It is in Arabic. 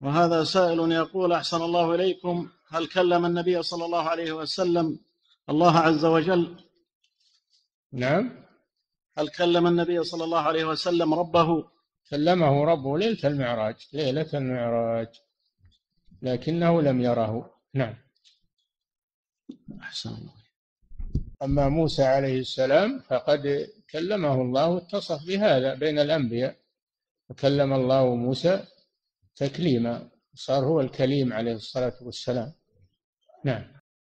وهذا سائل يقول: أحسن الله إليكم، هل كلم النبي صلى الله عليه وسلم الله عز وجل؟ نعم. هل كلم النبي صلى الله عليه وسلم ربه؟ كلمه ربه ليلة المعراج، ليلة المعراج، لكنه لم يره. نعم. أحسن الله. أما موسى عليه السلام فقد كلمه الله واتصف بهذا بين الأنبياء، وكلم الله موسى تكليما، صار هو الكليم عليه الصلاة والسلام. نعم.